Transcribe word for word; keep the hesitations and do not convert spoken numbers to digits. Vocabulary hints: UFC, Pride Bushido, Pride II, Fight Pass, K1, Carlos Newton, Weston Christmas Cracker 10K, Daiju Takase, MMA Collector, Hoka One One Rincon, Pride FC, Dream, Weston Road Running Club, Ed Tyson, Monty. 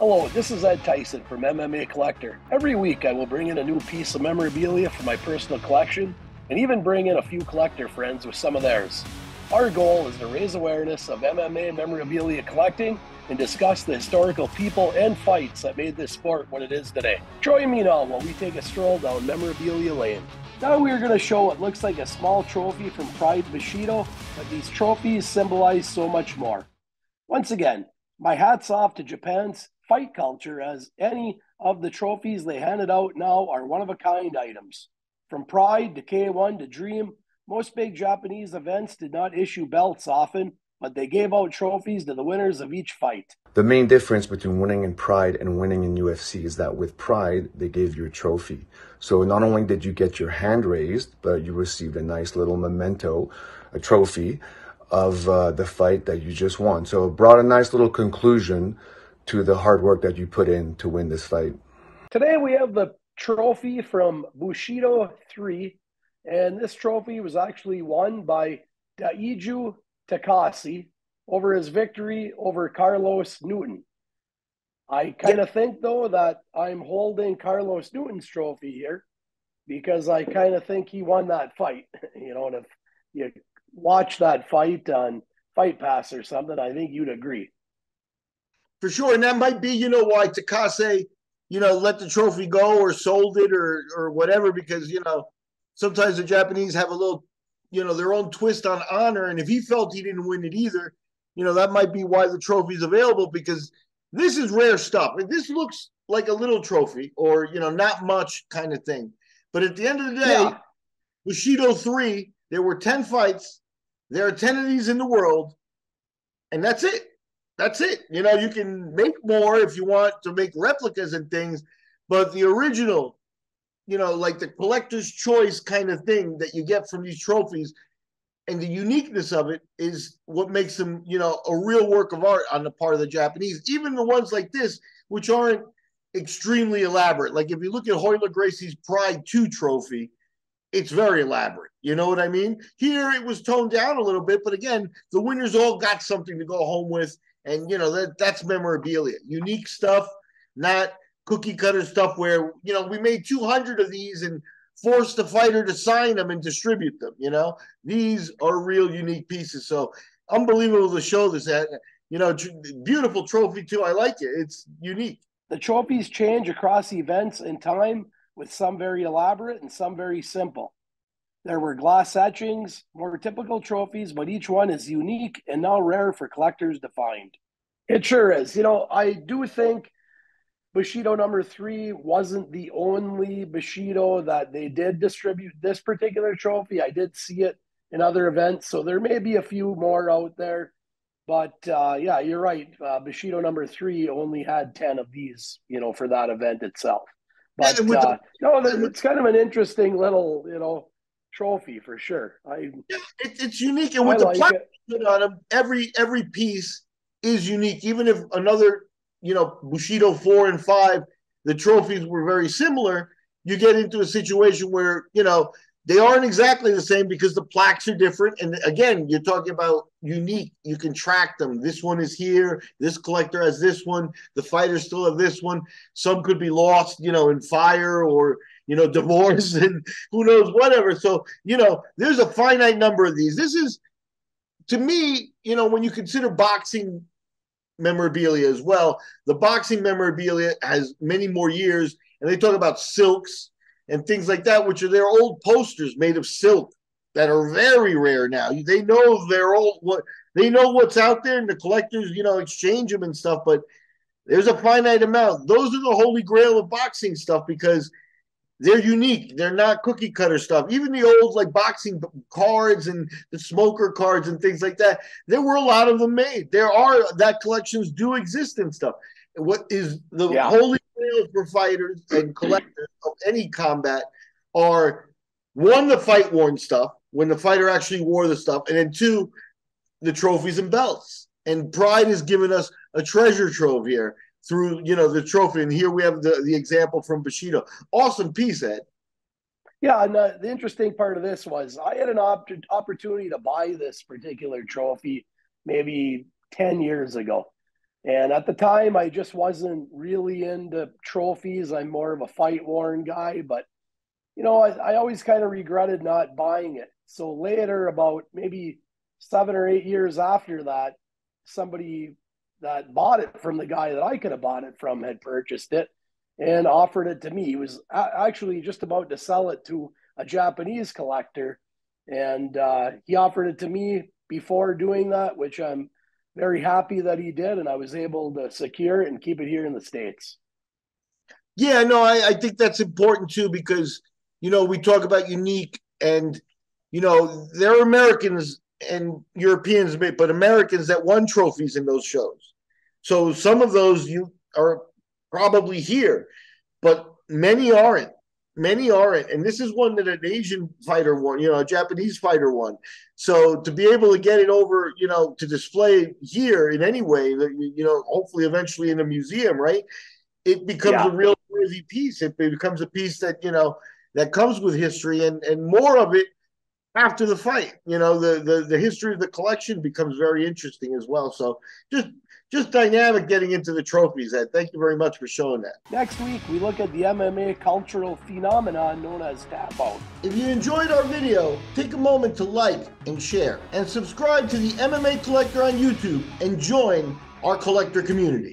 Hello, this is Ed Tyson from M M A Collector. Every week I will bring in a new piece of memorabilia from my personal collection and even bring in a few collector friends with some of theirs. Our goal is to raise awareness of M M A memorabilia collecting and discuss the historical people and fights that made this sport what it is today. Join me now while we take a stroll down memorabilia lane. Now we are going to show what looks like a small trophy from Pride Bushido, but these trophies symbolize so much more. Once again, my hat's off to Japan's fight culture, as any of the trophies they handed out now are one-of-a-kind items. From Pride to K one to Dream, most big Japanese events did not issue belts often, but they gave out trophies to the winners of each fight. The main difference between winning in Pride and winning in U F C is that with Pride, they gave you a trophy. So not only did you get your hand raised, but you received a nice little memento, a trophy, of uh, the fight that you just won. So it brought a nice little conclusion to the hard work that you put in to win this fight. Today we have the trophy from Bushido three, and this trophy was actually won by Daiju Takase over his victory over Carlos Newton. I kind of think, though, that I'm holding Carlos Newton's trophy here because I kind of think he won that fight. You know, and if you watch that fight on Fight Pass or something, I think you'd agree. For sure, and that might be, you know, why Takase, you know, let the trophy go or sold it or or whatever, because, you know, sometimes the Japanese have a little, you know, their own twist on honor, and if he felt he didn't win it either, you know, that might be why the trophy's available, because this is rare stuff. This looks like a little trophy or, you know, not much kind of thing. But at the end of the day, yeah. Bushido three, there were ten fights, there are ten of these in the world, and that's it. That's it. You know, you can make more if you want to make replicas and things, but the original, you know, like the collector's choice kind of thing that you get from these trophies and the uniqueness of it is what makes them, you know, a real work of art on the part of the Japanese. Even the ones like this, which aren't extremely elaborate. Like if you look at Hoyler Gracie's Pride two trophy, it's very elaborate. You know what I mean? Here it was toned down a little bit, but again, the winners all got something to go home with. And, you know, that that's memorabilia, unique stuff, not cookie cutter stuff where, you know, we made two hundred of these and forced the fighter to sign them and distribute them. You know, these are real unique pieces. So unbelievable to show this at, you know, beautiful trophy too. I like it. It's unique. The trophies change across events and time, with some very elaborate and some very simple. There were glass etchings, more typical trophies, but each one is unique and now rare for collectors to find. It sure is. You know, I do think Bushido number three wasn't the only Bushido that they did distribute this particular trophy. I did see it in other events, so there may be a few more out there. But, uh, yeah, you're right. Uh, Bushido number three only had ten of these, you know, for that event itself. But, and with the, uh, no, it's kind of an interesting little, you know, trophy for sure. I yeah, it, it's unique, and with I the like plaque put on them, every every piece is unique. Even if another, you know, Bushido four and five, the trophies were very similar. You get into a situation where, you know, they aren't exactly the same because the plaques are different. And again, you're talking about unique. You can track them. This one is here. This collector has this one. The fighters still have this one. Some could be lost, you know, in fire or, you know, divorce and who knows, whatever. So, you know, there's a finite number of these. This is, to me, you know, when you consider boxing memorabilia as well, the boxing memorabilia has many more years. And they talk about silks and things like that, which are their old posters made of silk that are very rare now. They know their old what they know what's out there, and the collectors, you know, exchange them and stuff. But there's a finite amount. Those are the holy grail of boxing stuff because they're unique. They're not cookie cutter stuff. Even the old like boxing cards and the smoker cards and things like that. There were a lot of them made. There are that collections do exist and stuff. What is the yeah. holy for fighters and collectors of any combat are, one, the fight-worn stuff, when the fighter actually wore the stuff, and then two, the trophies and belts. And Pride has given us a treasure trove here through, you know, the trophy. And here we have the, the example from Bushido. Awesome piece, Ed. Yeah, and uh, the interesting part of this was I had an op opportunity to buy this particular trophy maybe ten years ago. And at the time, I just wasn't really into trophies. I'm more of a fight-worn guy, but, you know, I, I always kind of regretted not buying it. So later, about maybe seven or eight years after that, somebody that bought it from the guy that I could have bought it from had purchased it and offered it to me. He was actually just about to sell it to a Japanese collector, and uh, he offered it to me before doing that, which I'm very happy that he did, and I was able to secure it and keep it here in the States. Yeah, no, I, I think that's important too, because, you know, we talk about unique, and, you know, there are Americans and Europeans, but Americans that won trophies in those shows. So some of those you are probably here, but many aren't. Many aren't. And this is one that an Asian fighter won, you know, a Japanese fighter won. So to be able to get it over, you know, to display here in any way, you know, hopefully eventually in a museum, right? It becomes yeah. a real worthy piece. It becomes a piece that, you know, that comes with history, and, and more of it after the fight. You know, the, the, the history of the collection becomes very interesting as well. So just Just dynamic getting into the trophies, Ed. Thank you very much for showing that. Next week, we look at the M M A cultural phenomenon known as tap out. If you enjoyed our video, take a moment to like and share, and subscribe to the M M A Collector on YouTube and join our collector community.